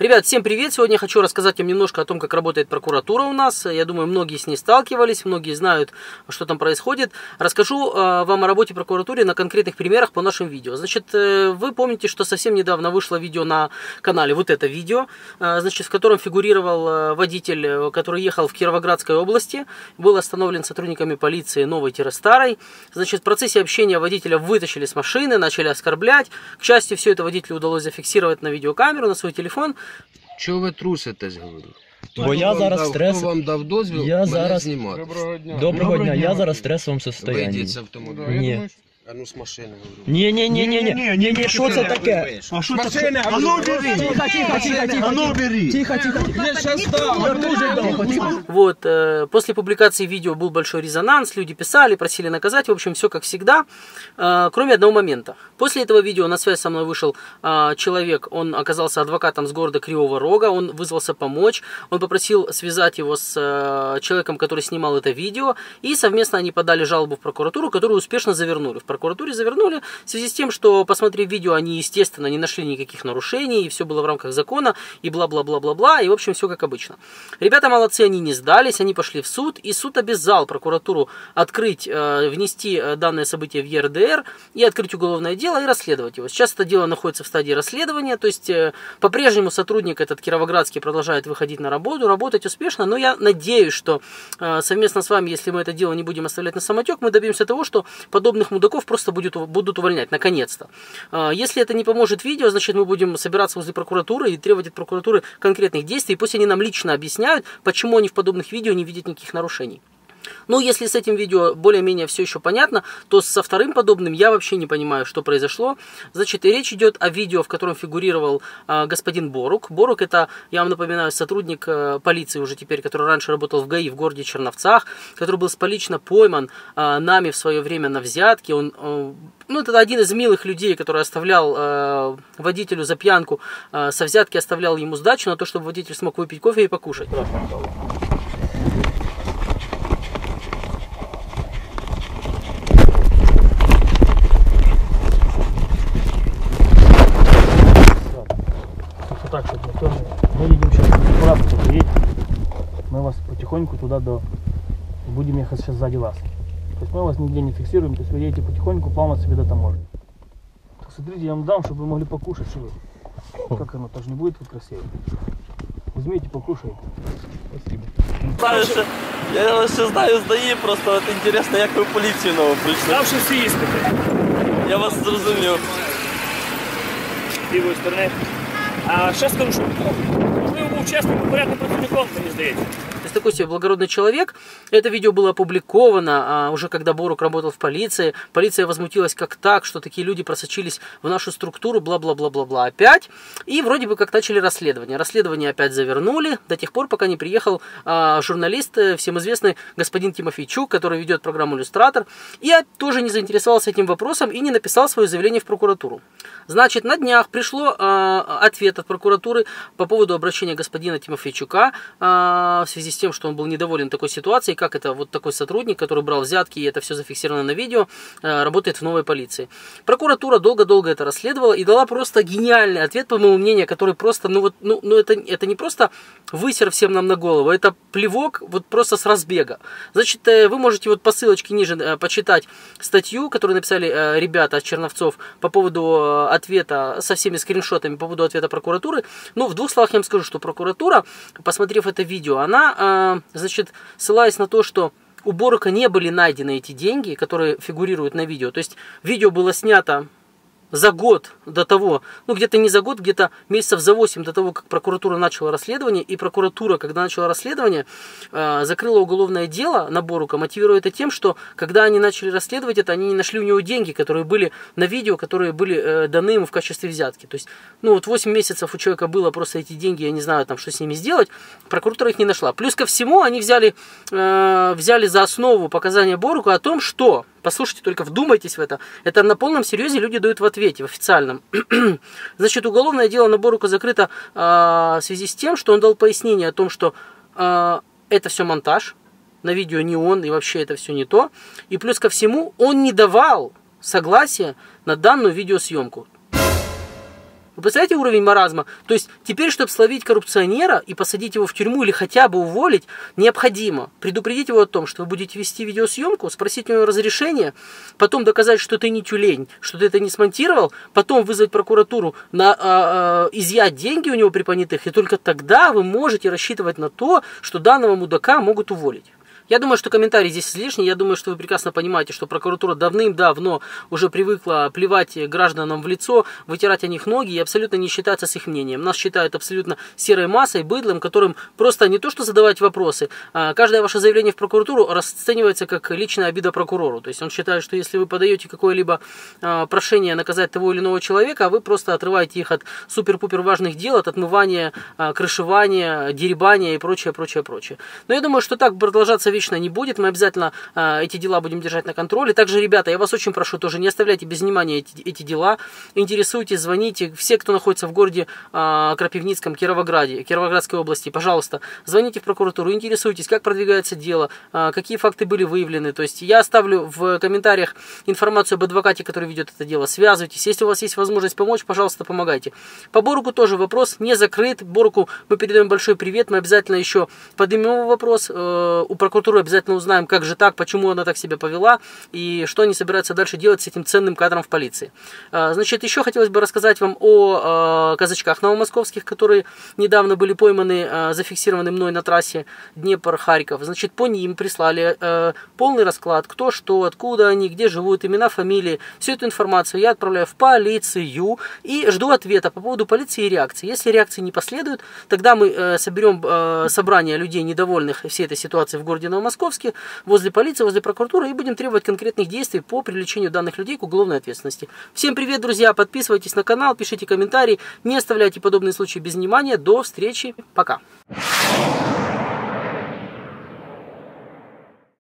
Ребят, всем привет! Сегодня хочу рассказать вам немножко о том, как работает прокуратура у нас. Я думаю, многие с ней сталкивались, многие знают, что там происходит. Расскажу вам о работе прокуратуры на конкретных примерах по нашим видео. Значит, вы помните, что совсем недавно вышло видео на канале «Вот это видео», значит, в котором фигурировал водитель, который ехал в Кировоградской области, был остановлен сотрудниками полиции новой-старой. Значит, в процессе общения водителя вытащили с машины, начали оскорблять. К счастью, все это водителю удалось зафиксировать на видеокамеру, на свой телефон. Чого ви труситесь, говорю? Бо я зараз в стресовому стані. Доброго дня. Я зараз в стресовому стані. Вийдіть з автомобіля. Ні. А ну з машини, говорю. Ні, що це таке? А що таке? А ну бери. Тихо. А ну бери. Тихо. Я щас дам. Я дуже дам. Вот, после публикации видео был большой резонанс, люди писали, просили наказать, в общем, все как всегда, кроме одного момента. После этого видео на связь со мной вышел человек, он оказался адвокатом с города Кривого Рога, он вызвался помочь, он попросил связать его с человеком, который снимал это видео, и совместно они подали жалобу в прокуратуру, которую успешно завернули. В прокуратуре завернули в связи с тем, что, посмотрев видео, они, естественно, не нашли никаких нарушений, и все было в рамках закона, и бла-бла-бла-бла-бла, и, в общем, все как обычно. Ребята молодцы, они не сдались, они пошли в суд, и суд обязал прокуратуру открыть, внести данное событие в ЕРДР и открыть уголовное дело и расследовать его. Сейчас это дело находится в стадии расследования, то есть по-прежнему сотрудник этот кировоградский продолжает выходить на работу, работать успешно, но я надеюсь, что совместно с вами, если мы это дело не будем оставлять на самотек, мы добьемся того, что подобных мудаков просто будут увольнять, наконец-то. Если это не поможет видео, значит мы будем собираться возле прокуратуры и требовать от прокуратуры конкретных действий, и пусть они нам лично объясняют, почему они в подобных видео не видят никаких нарушений. Ну, если с этим видео более-менее все еще понятно, то со вторым подобным я вообще не понимаю, что произошло. Значит, и речь идет о видео, в котором фигурировал господин Борук. Борук — это, я вам напоминаю, сотрудник полиции уже теперь, который раньше работал в ГАИ в городе Черновцах, который был сполично пойман нами в свое время на взятке. Он, ну, это один из милых людей, который оставлял водителю за пьянку, со взятки оставлял ему сдачу на то, чтобы водитель смог выпить кофе и покушать. Мы едем сейчас туда, мы вас потихоньку туда будем ехать сейчас сзади вас. То есть мы вас нигде не фиксируем, то есть вы едете потихоньку, плавно себе до таможни. Так, смотрите, я вам дам, чтобы вы могли покушать, что вы. Как оно, тоже не будет вот красиво. Возьмите, покушайте. Спасибо. Знаю, что, я все знаю, сдаю, просто вот интересно, как вы полицию новую пришли. Там же все есть такое. Я вас зрозумел. С левой стороны. А сейчас скажу, можливо, був чесним і порядним працівником, мені здається. Такой себе благородный человек. Это видео было опубликовано уже когда Борук работал в полиции. Полиция возмутилась, как так, что такие люди просочились в нашу структуру, бла-бла-бла-бла-бла опять. И вроде бы как начали расследование. Расследование опять завернули до тех пор, пока не приехал журналист, всем известный господин Тимофейчук, который ведет программу «Иллюстратор». И я тоже не заинтересовался этим вопросом и не написал свое заявление в прокуратуру. Значит, на днях пришло ответ от прокуратуры по поводу обращения господина Тимофейчука в связи с тем, что он был недоволен такой ситуацией, как это вот такой сотрудник, который брал взятки, и это все зафиксировано на видео, работает в новой полиции. Прокуратура долго-долго это расследовала и дала просто гениальный ответ, по моему мнению, который просто, это не просто высер всем нам на голову, это плевок вот просто с разбега. Значит, вы можете вот по ссылочке ниже почитать статью, которую написали ребята из Черновцов по поводу ответа, со всеми скриншотами по поводу ответа прокуратуры. Ну, в двух словах я вам скажу, что прокуратура, посмотрев это видео, она... Значит, ссылаясь на то, что у Борука не были найдены эти деньги, которые фигурируют на видео. То есть видео было снято за год до того, ну где-то не за год, где-то месяцев за 8 до того, как прокуратура начала расследование. И прокуратура, когда начала расследование, закрыла уголовное дело на Борука, мотивируя это тем, что когда они начали расследовать это, они не нашли у него деньги, которые были на видео, которые были даны ему в качестве взятки. То есть, ну вот 8 месяцев у человека было просто эти деньги, я не знаю там, что с ними сделать, прокуратура их не нашла. Плюс ко всему они взяли за основу показания Борука о том, что... Послушайте, только вдумайтесь в это. Это на полном серьезе люди дают в ответе, в официальном. Значит, уголовное дело на Борука закрыто в связи с тем, что он дал пояснение о том, что это все монтаж, на видео не он, и вообще это все не то. И плюс ко всему, он не давал согласия на данную видеосъемку. Вы представляете уровень маразма? То есть теперь, чтобы словить коррупционера и посадить его в тюрьму или хотя бы уволить, необходимо предупредить его о том, что вы будете вести видеосъемку, спросить у него разрешение, потом доказать, что ты не тюлень, что ты это не смонтировал, потом вызвать прокуратуру, изъять деньги у него при понятых, и только тогда вы можете рассчитывать на то, что данного мудака могут уволить. Я думаю, что комментарий здесь излишний. Я думаю, что вы прекрасно понимаете, что прокуратура давным-давно уже привыкла плевать гражданам в лицо, вытирать о них ноги и абсолютно не считаться с их мнением. Нас считают абсолютно серой массой, быдлом, которым просто не то что задавать вопросы. Каждое ваше заявление в прокуратуру расценивается как личная обида прокурору. То есть он считает, что если вы подаете какое-либо прошение наказать того или иного человека, вы просто отрываете их от супер-пупер важных дел, от отмывания, крышевания, деребания и прочее, прочее, прочее. Но я думаю, что так продолжаться вечно не будет, мы обязательно эти дела будем держать на контроле. Также, ребята, я вас очень прошу тоже, не оставляйте без внимания эти дела, интересуйтесь, звоните, все, кто находится в городе Кропивницком, Кировоградской области, пожалуйста, звоните в прокуратуру, интересуйтесь, как продвигается дело, какие факты были выявлены, то есть я оставлю в комментариях информацию об адвокате, который ведет это дело, связывайтесь, если у вас есть возможность помочь, пожалуйста, помогайте. По Боруку тоже вопрос не закрыт, Боруку мы передаем большой привет, мы обязательно еще поднимем вопрос, у прокуратуры обязательно узнаем, как же так, почему она так себя повела и что они собираются дальше делать с этим ценным кадром в полиции. Значит, еще хотелось бы рассказать вам о казачках новомосковских, которые недавно были пойманы, зафиксированы мной на трассе Днепр-Харьков. Значит, по ним прислали полный расклад, кто, что, откуда они, где живут, имена, фамилии. Всю эту информацию я отправляю в полицию и жду ответа по поводу полиции и реакции. Если реакции не последует, тогда мы соберем собрание людей, недовольных всей этой ситуацией в городе Новомосковске, возле полиции, возле прокуратуры, и будем требовать конкретных действий по привлечению данных людей к уголовной ответственности. Всем привет, друзья! Подписывайтесь на канал, пишите комментарии, не оставляйте подобные случаи без внимания. До встречи, пока!